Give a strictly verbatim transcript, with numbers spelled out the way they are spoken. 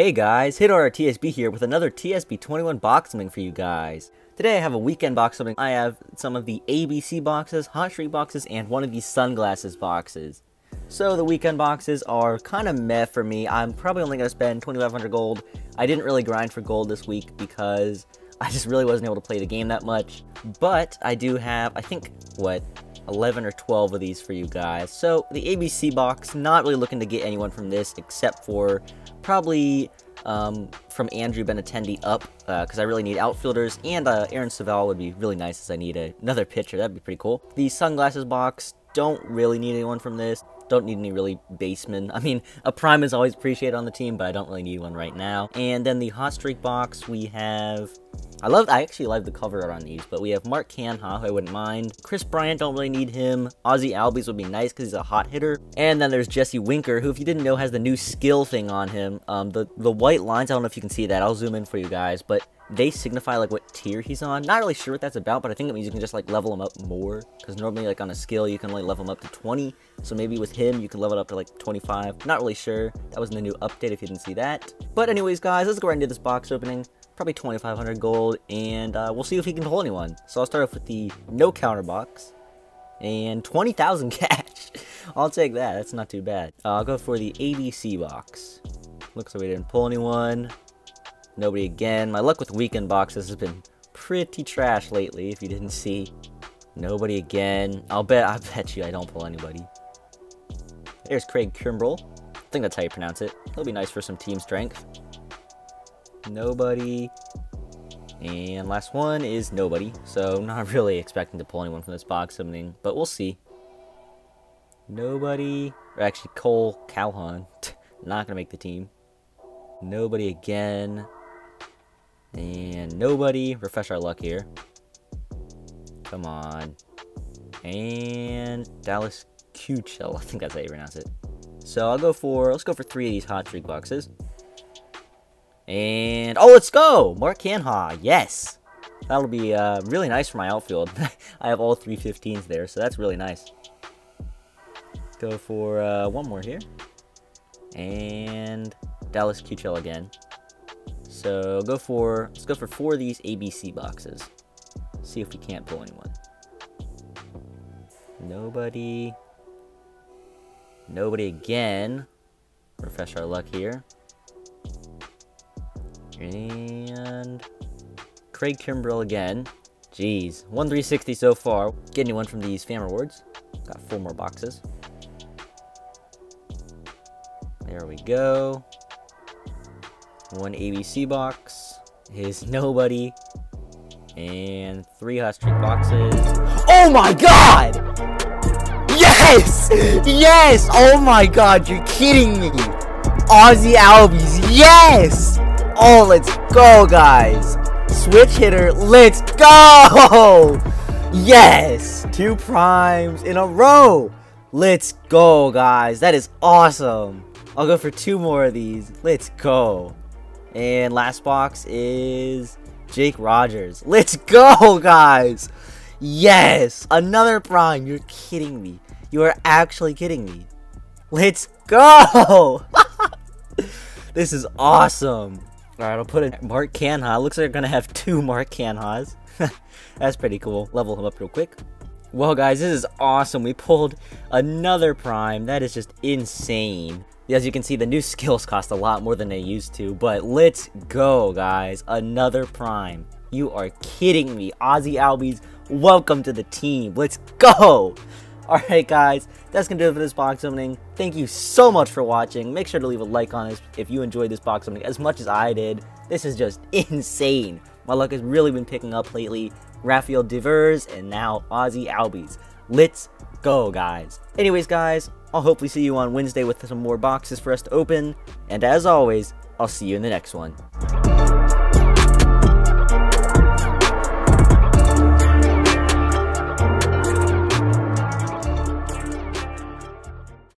Hey guys, HitHarder T S B here with another T S B twenty-one box opening for you guys. Today I have a weekend box opening. I have some of the A B C boxes, Hot Streak boxes, and one of the Sunglasses boxes. So the weekend boxes are kind of meh for me. I'm probably only going to spend twenty-five hundred gold. I didn't really grind for gold this week because I just really wasn't able to play the game that much. But I do have, I think, what, eleven or twelve of these for you guys. So the A B C box, not really looking to get anyone from this except for probably um, from Andrew Benintendi up, because uh, I really need outfielders, and uh, Aaron Saval would be really nice as I need a, another pitcher. That'd be pretty cool. The Sunglasses box, don't really need anyone from this. Don't need any really basemen. I mean, a prime is always appreciated on the team, but I don't really need one right now. And then the Hot Streak box, we have... I love, I actually love the cover art on these, but we have Mark Canha, who I wouldn't mind. Chris Bryant, don't really need him. Ozzie Albies would be nice because he's a hot hitter. And then there's Jesse Winker, who, if you didn't know, has the new skill thing on him. Um, the, the white lines, I don't know if you can see that. I'll zoom in for you guys, but they signify, like, what tier he's on. Not really sure what that's about, but I think it means you can just, like, level him up more. Because normally, like, on a skill, you can only level him up to twenty. So maybe with him, you can level it up to, like, twenty-five. Not really sure. That was in the new update if you didn't see that. But anyways, guys, let's go right into this box opening. Probably twenty-five hundred gold, and uh, we'll see if he can pull anyone. So I'll start off with the no counter box. And twenty thousand cash. I'll take that. That's not too bad. Uh, I'll go for the A B C box. Looks like we didn't pull anyone. Nobody again. My luck with weekend boxes has been pretty trash lately, if you didn't see. Nobody again. I'll bet I bet you I don't pull anybody. There's Craig Kimbrell. I think that's how you pronounce it. He'll be nice for some team strength. Nobody. And last one is nobody. So not really expecting to pull anyone from this box opening, but we'll see. Nobody. Or actually, Cole Calhoun. Not gonna make the team. Nobody again. And nobody. Refresh our luck here. Come on. And Dallas Keuchel. I think that's how you pronounce it. So I'll go for, let's go for three of these Hot Streak boxes. And, oh, let's go! Mark Canha. Yes! That'll be uh, really nice for my outfield. I have all three fifteens there, so that's really nice. Let's go for uh, one more here. And Dallas Keuchel again. So go for, let's go for four of these A B C boxes. See if we can't pull anyone. Nobody. Nobody again. Refresh our luck here. And Craig Kimbrell again. Jeez, one three sixty so far. Get anyone from these fan rewards? Got four more boxes. There we go. One A B C box is nobody, and three Hot Streak boxes. Oh my God! Yes, yes! Oh my God, you're kidding me! Ozzie Albies, yes! Oh, let's go, guys. Switch hitter, let's go! Yes! Two primes in a row! Let's go, guys. That is awesome. I'll go for two more of these. Let's go. And last box is Jake Rogers. Let's go, guys! Yes! Another prime. You're kidding me. You are actually kidding me. Let's go! This is awesome. Alright, I'll put in Mark Canha. Looks like we're gonna have two Mark Canhas. That's pretty cool. Level him up real quick. Well, guys, this is awesome. We pulled another prime. That is just insane. As you can see, the new skills cost a lot more than they used to. But let's go, guys. Another prime. You are kidding me. Ozzie Albies, welcome to the team. Let's go! Alright guys, that's going to do it for this box opening. Thank you so much for watching. Make sure to leave a like on this if you enjoyed this box opening as much as I did. This is just insane. My luck has really been picking up lately. Rafael DeVers and now Ozzie Albies. Let's go, guys. Anyways, guys, I'll hopefully see you on Wednesday with some more boxes for us to open. And as always, I'll see you in the next one.